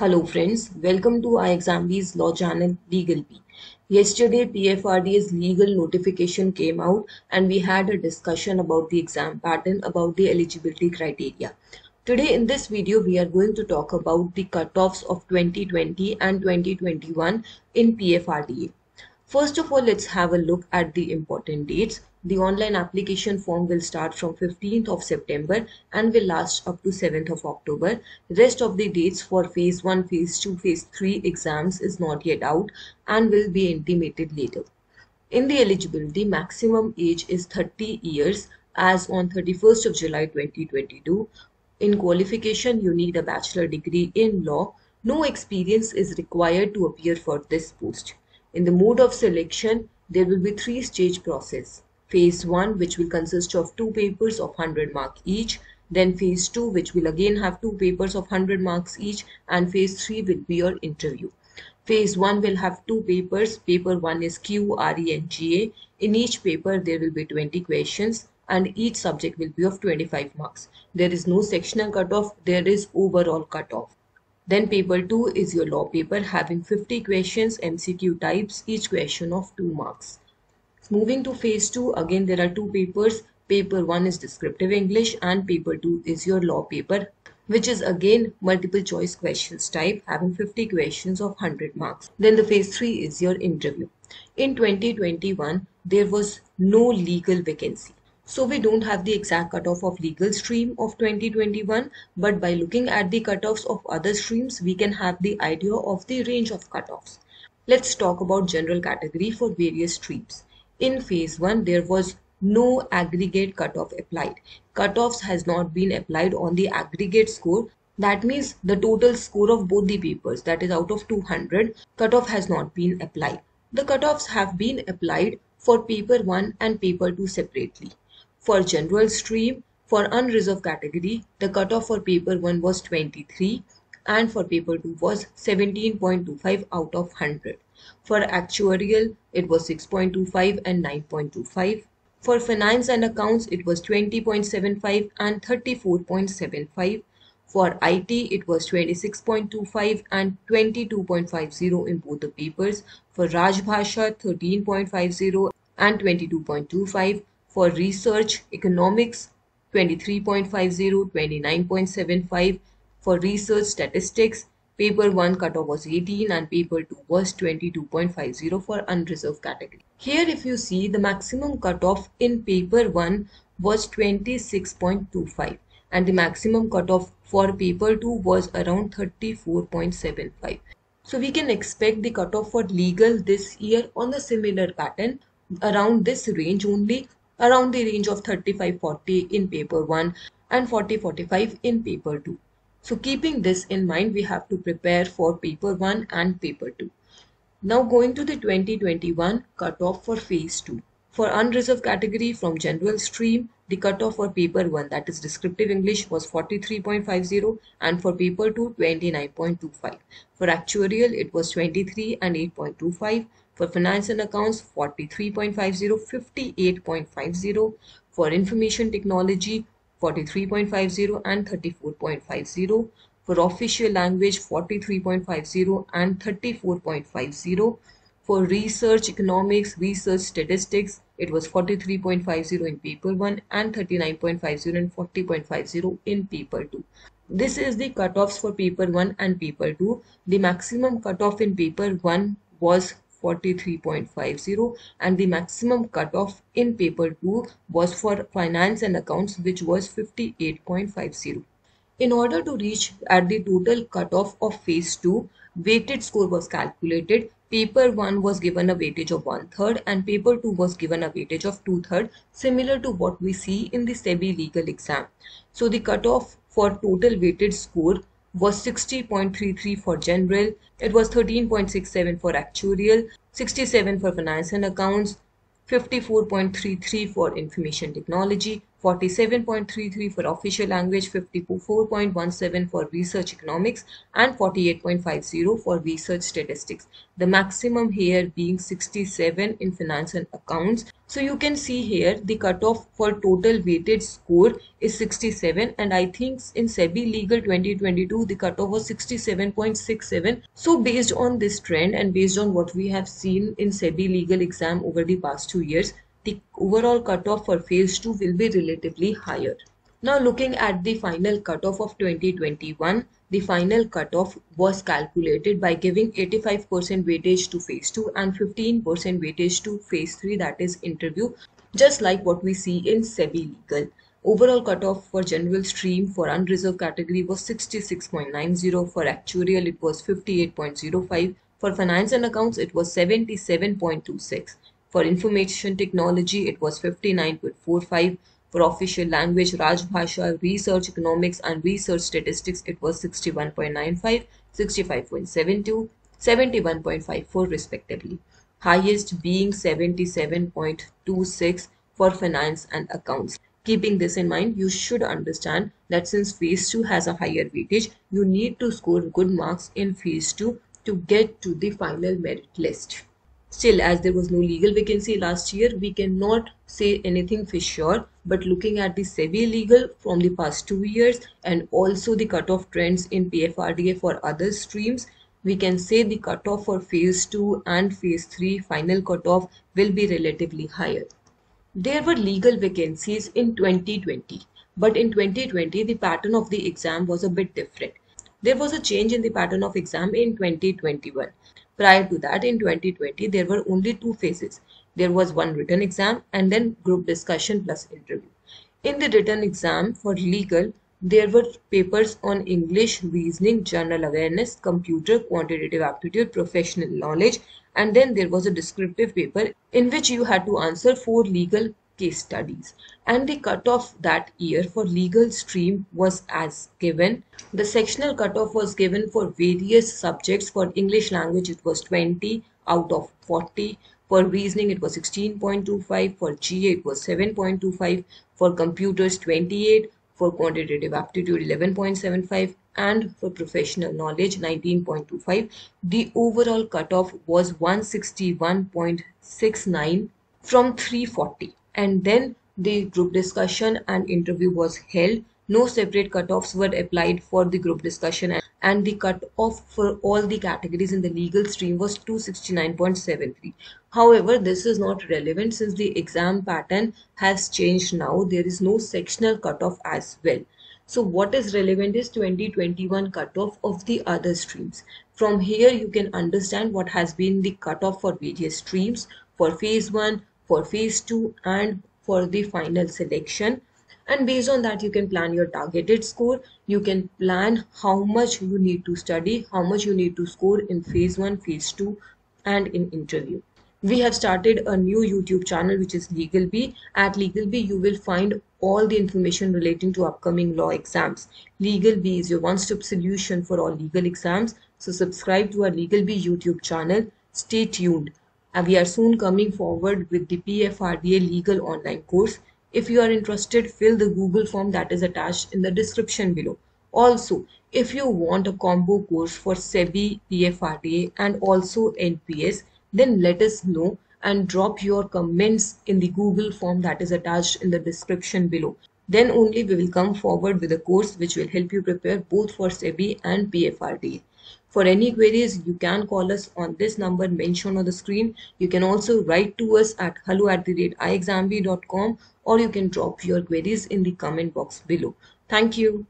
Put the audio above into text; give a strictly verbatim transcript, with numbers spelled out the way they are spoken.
Hello friends, welcome to iExamBee's law channel LegalBee. Yesterday P F R D A's legal notification came out and we had a discussion about the exam pattern, about the eligibility criteria. Today in this video we are going to talk about the cutoffs of twenty twenty and twenty twenty-one in P F R D A. First of all, let's have a look at the important dates. The online application form will start from fifteenth of September and will last up to seventh of October. Rest of the dates for phase one, phase two, phase three exams is not yet out and will be intimated later. In the eligibility, maximum age is thirty years as on thirty-first of July twenty twenty-two. In qualification, you need a bachelor degree in law. No experience is required to appear for this post. In the mode of selection, there will be three stage process. Phase one, which will consist of two papers of one hundred mark each, then phase two, which will again have two papers of one hundred marks each, and phase three will be your interview. Phase one will have two papers. Paper one is Q, R E and G A. In each paper there will be twenty questions and each subject will be of twenty-five marks. There is no sectional cutoff, there is overall cutoff. Then paper two is your law paper having fifty questions, M C Q types, each question of two marks. Moving to phase two, again there are two papers. Paper one is descriptive English and paper two is your law paper, which is again multiple choice questions type having fifty questions of one hundred marks. Then the phase three is your interview. In twenty twenty-one, there was no legal vacancy. So we don't have the exact cutoff of legal stream of twenty twenty-one, but by looking at the cutoffs of other streams, we can have the idea of the range of cutoffs. Let's talk about general category for various streams. In phase one, there was no aggregate cutoff applied. Cutoffs has not been applied on the aggregate score. That means the total score of both the papers, that is out of two hundred, cutoff has not been applied. The cutoffs have been applied for paper one and paper two separately. For general stream, for unreserved category, the cutoff for paper one was twenty-three and for paper two was seventeen point two five out of one hundred. For actuarial, it was six point two five and nine point two five. For finance and accounts, it was twenty point seven five and thirty-four point seven five. For I T, it was twenty-six point two five and twenty-two point five zero in both the papers. For Rajbhasha, thirteen point five zero and twenty-two point two five. For research, economics, twenty-three point five zero, twenty-nine point seven five. For research statistics, Paper one cutoff was eighteen and Paper two was twenty-two point five zero for unreserved category. Here if you see, the maximum cutoff in Paper one was twenty-six point two five and the maximum cutoff for Paper two was around thirty-four point seven five. So we can expect the cutoff for legal this year on a similar pattern, around this range only, around the range of thirty-five forty in Paper one and forty forty-five in Paper two. So keeping this in mind, we have to prepare for paper one and paper two. Now going to the twenty twenty-one cutoff for phase two. For unreserved category from general stream, the cutoff for paper one, that is descriptive English, was forty-three point five zero and for paper two twenty-nine point two five. For actuarial, it was twenty-three and eight point two five. For finance and accounts, forty-three point five zero, fifty-eight point five zero. For information technology, forty-three point five zero and thirty-four point five zero. For official language, forty-three point five zero and thirty-four point five zero. For research economics, research statistics, it was forty-three point five zero in paper one and thirty-nine point five zero and forty point five zero in paper two. This is the cutoffs for paper one and paper two. The maximum cutoff in paper one was forty-three point five zero and the maximum cutoff in paper two was for finance and accounts, which was fifty-eight point five zero. In order to reach at the total cutoff of phase two, weighted score was calculated. Paper one was given a weightage of one third and paper two was given a weightage of two thirds, similar to what we see in the SEBI legal exam. So the cutoff for total weighted score was sixty point three three for general, it was thirteen point six seven for actuarial, sixty-seven for finance and accounts, fifty-four point three three for information technology, forty-seven point three three for official language, fifty-four point one seven for research economics and forty-eight point five zero for research statistics. The maximum here being sixty-seven in finance and accounts So you can see here the cutoff for total weighted score is sixty-seven, and I think in SEBI Legal twenty twenty-two the cutoff was sixty-seven point six seven. So based on this trend and based on what we have seen in SEBI Legal exam over the past two years, the overall cutoff for phase two will be relatively higher. Now looking at the final cutoff of twenty twenty-one, the final cutoff was calculated by giving eighty-five percent weightage to phase two and fifteen percent weightage to phase three, that is interview, just like what we see in SEBI Legal. Overall cutoff for general stream for unreserved category was sixty-six point nine zero, for actuarial it was fifty-eight point zero five, for finance and accounts it was seventy-seven point two six, for information technology it was fifty-nine point four five, for official language, Rajbhasha, research economics and research statistics, it was sixty-one point nine five, sixty-five point seven two, seventy-one point five four respectively. Highest being seventy-seven point two six for finance and accounts. Keeping this in mind, you should understand that since phase two has a higher weightage, you need to score good marks in phase two to get to the final merit list. Still, as there was no legal vacancy last year, we cannot say anything for sure, but looking at the SEBI Legal from the past two years and also the cutoff trends in P F R D A for other streams, we can say the cutoff for phase two and phase three final cutoff will be relatively higher. There were legal vacancies in twenty twenty, but in twenty twenty the pattern of the exam was a bit different. There was a change in the pattern of exam in twenty twenty-one. Prior to that, in twenty twenty, there were only two phases. There was one written exam and then group discussion plus interview. In the written exam for legal, there were papers on English, reasoning, general awareness, computer, quantitative aptitude, professional knowledge, and then there was a descriptive paper in which you had to answer four legal case studies. And the cutoff that year for legal stream was as given. The sectional cutoff was given for various subjects. For English language, it was twenty out of forty. For reasoning, it was sixteen point two five. For G A, it was seven point two five. For computers, twenty-eight. For quantitative aptitude, eleven point seven five. And for professional knowledge, nineteen point two five. The overall cutoff was one sixty-one point six nine from three forty. And then the group discussion and interview was held. No separate cutoffs were applied for the group discussion, and the cutoff for all the categories in the legal stream was two sixty-nine point seven three. However, this is not relevant since the exam pattern has changed now. There is no sectional cutoff as well. So what is relevant is twenty twenty-one cutoff of the other streams. From here, you can understand what has been the cutoff for various streams, for phase one, for phase two, and for the final selection. And based on that, you can plan your targeted score. You can plan how much you need to study, how much you need to score in phase one, phase two, and in interview. We have started a new YouTube channel, which is LegalBee. At LegalBee, you will find all the information relating to upcoming law exams. LegalBee is your one-stop solution for all legal exams. So subscribe to our LegalBee YouTube channel. Stay tuned. And we are soon coming forward with the P F R D A Legal online course. If you are interested, fill the Google form that is attached in the description below. Also, if you want a combo course for SEBI, P F R D A and also N P S, then let us know and drop your comments in the Google form that is attached in the description below. Then only we will come forward with a course which will help you prepare both for SEBI and P F R D A. For any queries, you can call us on this number mentioned on the screen. You can also write to us at hello at the rate iexambee dot com, or you can drop your queries in the comment box below. Thank you.